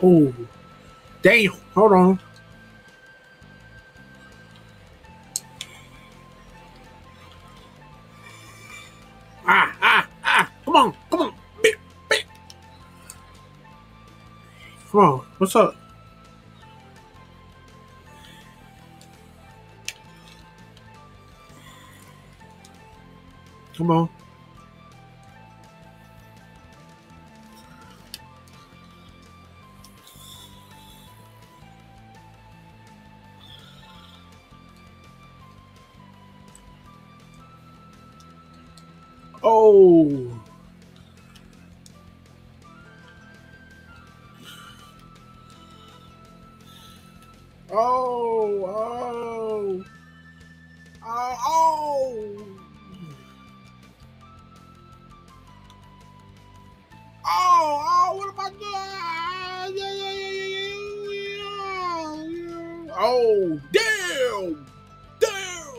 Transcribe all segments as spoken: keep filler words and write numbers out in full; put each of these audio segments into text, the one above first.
Oh, damn. Hold on. Ah, ah, ah. Come on, come on. Beep, beep. Come on. What's up? Come on. Oh. Oh, oh. Oh, oh. Oh, oh, what am I doing? Yeah, yeah, yeah, yeah, yeah, yeah. Oh, damn. Damn.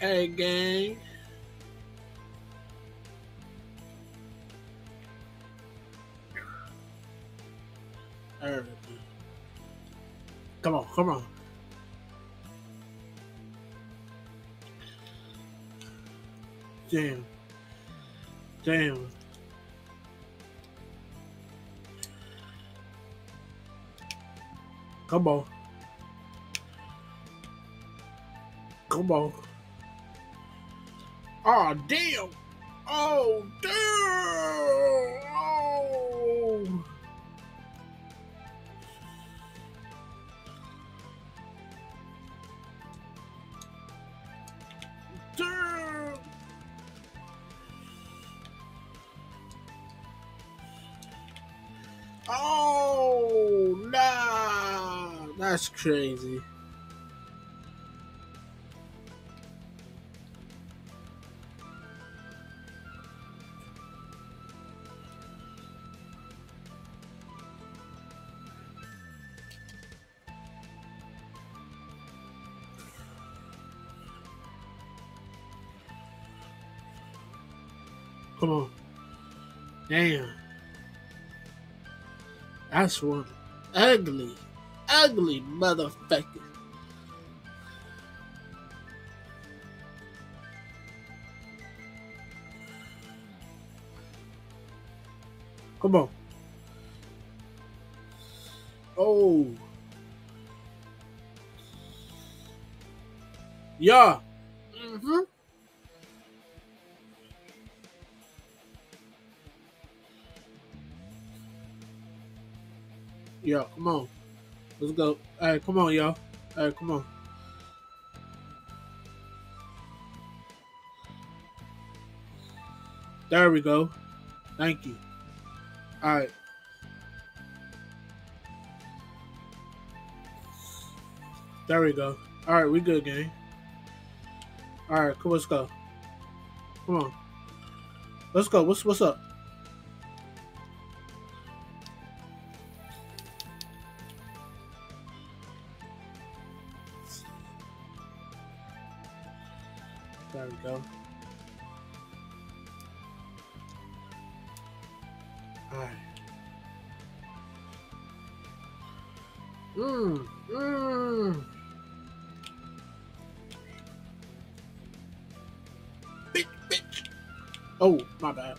Hey, gang. Everything. Come on, come on. Damn. Damn. Come on. Come on. Oh, damn. Oh, damn. Oh. Oh, nah, that's crazy. Come on. Damn. That's one ugly, ugly motherfucker. Come on. Oh. Yeah. Mm-hmm. Yo, come on. Let's go. All right, come on, y'all. All right, come on. There we go. Thank you. All right. There we go. All right, we good, gang. All right, cool, let's go. Come on. Let's go. What's, what's up? There we go. Alright. Mmm. Mmm. Bitch, bitch. Oh, my bad.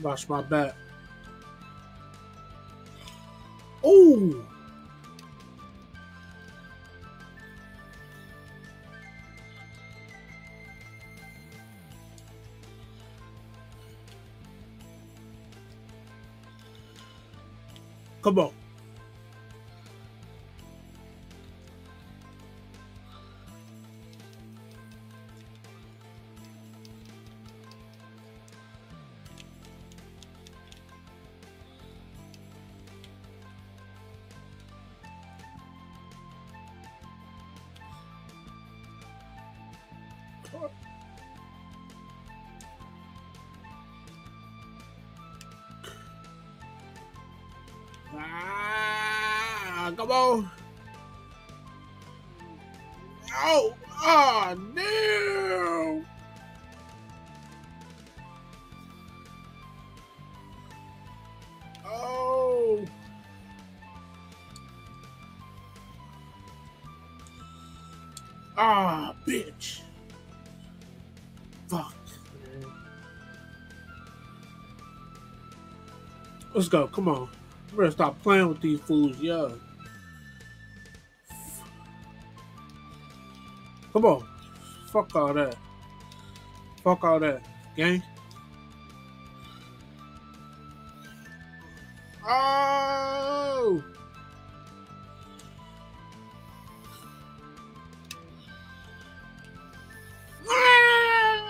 Watch my back. Oh, come on. Ah, come on. Oh, oh, no. Oh. Ah, bitch. Fuck. Let's go. Come on. You better stop playing with these fools, yeah. Come on. Fuck all that. Fuck all that, gang. Oh! Ah!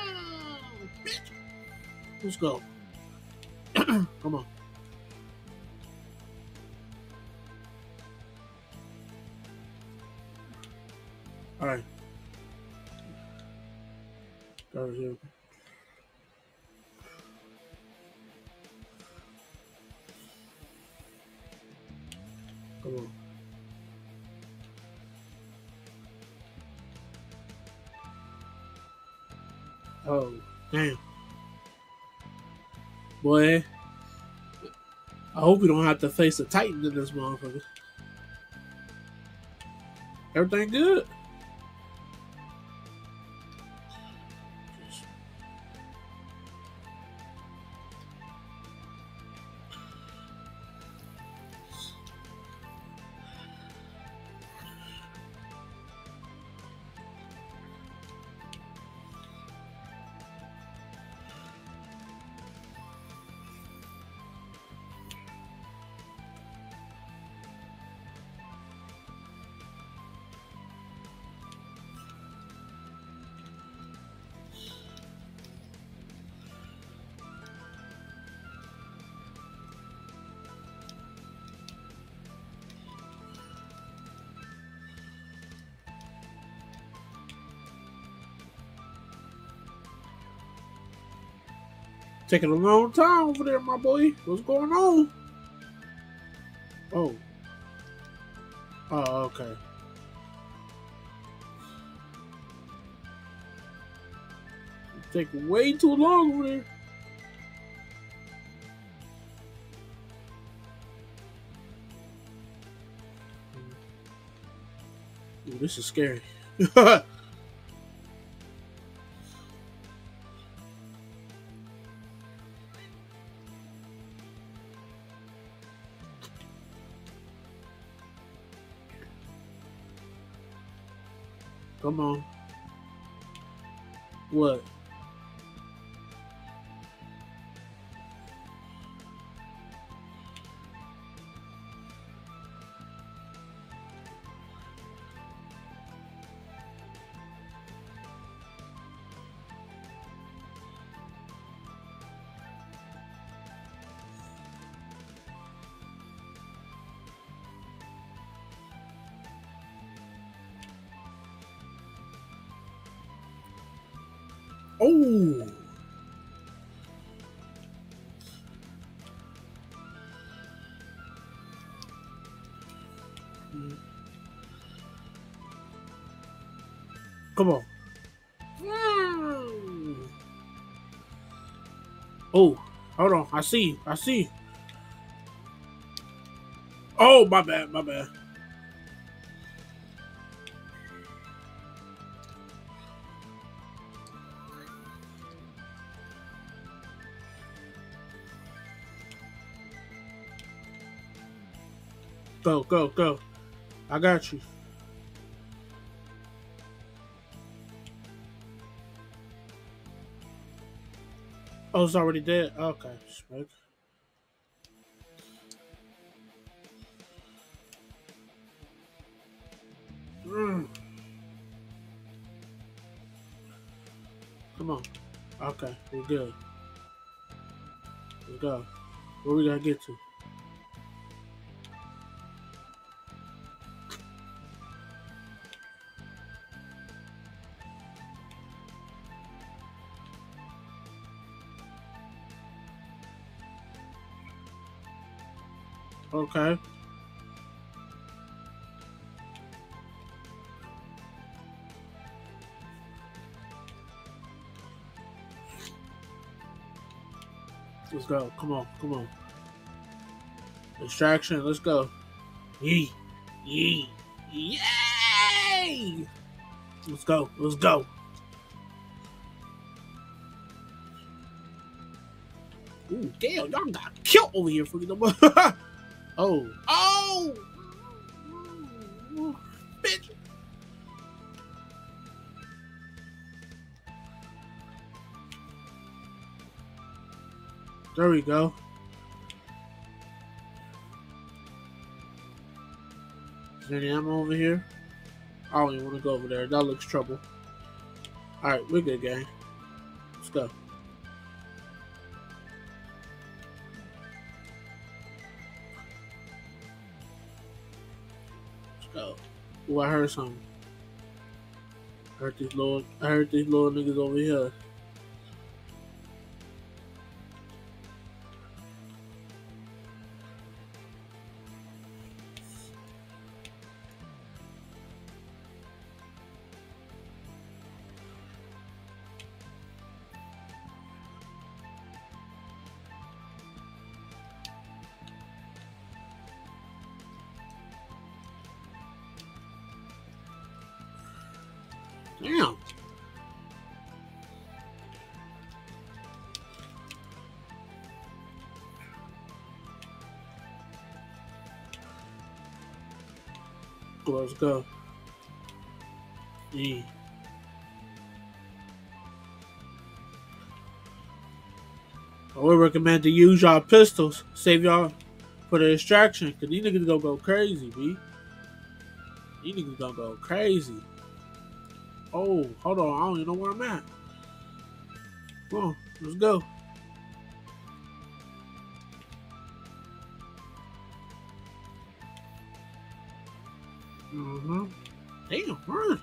Bitch! Let's go. Come on. Alright. Go here. Come on. Oh, damn. Boy. I hope we don't have to face a Titan in this motherfucker. Everything good? Taking a long time over there, my boy. What's going on? Oh. Oh, okay. Take way too long over there. Ooh, this is scary. Come on. What? Oh, come on. Oh, hold on. I see. I see. Oh, my bad. My bad. Go, go, go. I got you. Oh, it's already dead? Okay. Smoke. Mm. Come on. Okay, we're good. Let's go. Where we gotta get to? Okay. Let's go. Come on. Come on. Distraction. Let's go. Yee. Yee. Yay! Let's go. Let's go. Ooh, damn. Y'all got killed over here for the Oh. Oh! Bitch. There we go. Is there any ammo over here? I don't even want to go over there. That looks trouble. Alright, we're good, gang. Let's go. Let's go. Ooh, I heard something. I heard these little, I heard these little niggas over here. Damn. Let's go. E. I would recommend to use y'all pistols. Save y'all for the distraction. Cause these niggas gonna go crazy, B. These niggas gonna go crazy. Oh, hold on. I don't even know where I'm at. Come on. Let's go. Mm-hmm. Damn, run.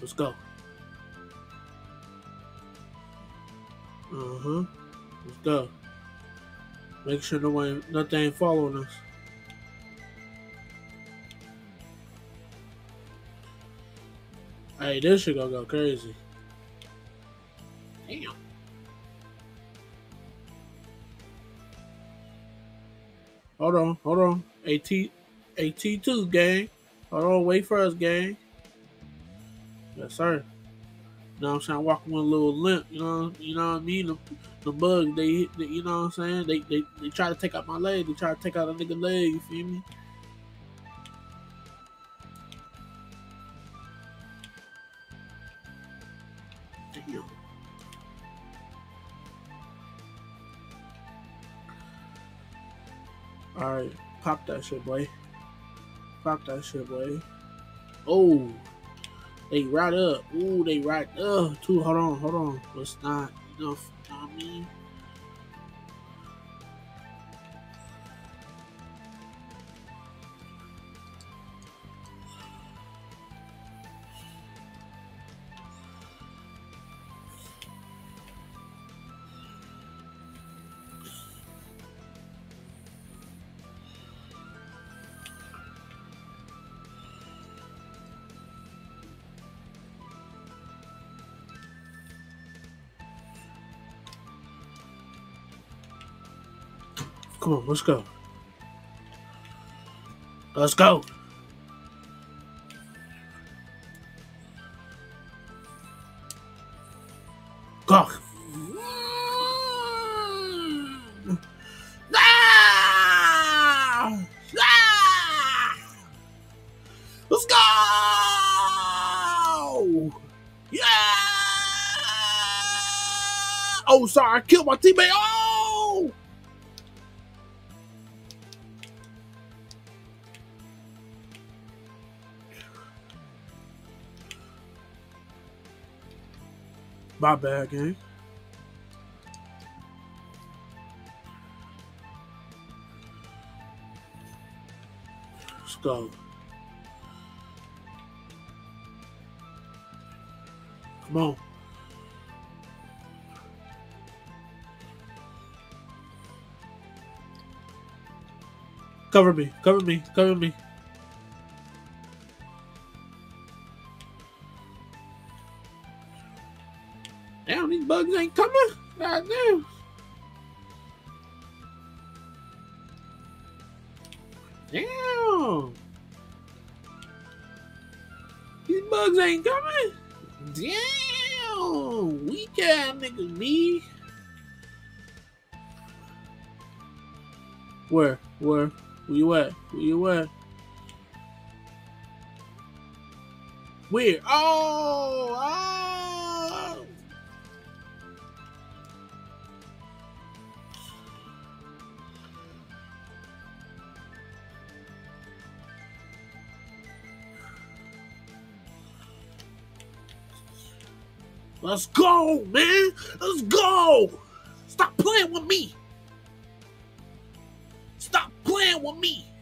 Let's go. Uh-huh. Let's go. Make sure no one, nothing ain't following us. Hey, this shit gonna go crazy. Damn. Hold on, hold on. A T, A T two, gang. Hold on, wait for us, gang. Yes, sir. You know what I'm saying? Walking with a little limp, you know, you know what I mean? The, the bugs, they, they, you know what I'm saying? They, they, they try to take out my leg. They try to take out a nigga leg, you feel me? Alright, pop that shit, boy. Pop that shit, boy. Oh, they right up. Ooh, they right up. Too, hold on, hold on. It's not enough, you know what I mean? Come on, let's go. Let's go. Go. Ah! Ah! Let's go. Yeah. Oh, sorry, I killed my teammate. Oh. My bad, gang. Let's go. Come on. Cover me, cover me, cover me. Damn, these bugs ain't coming. God damn. Damn. These bugs ain't coming. Damn. We got niggas, me. Where? Where? Where you at? Where you at? Where? Oh! Oh! Let's go, man! Let's go! Stop playing with me! Stop playing with me!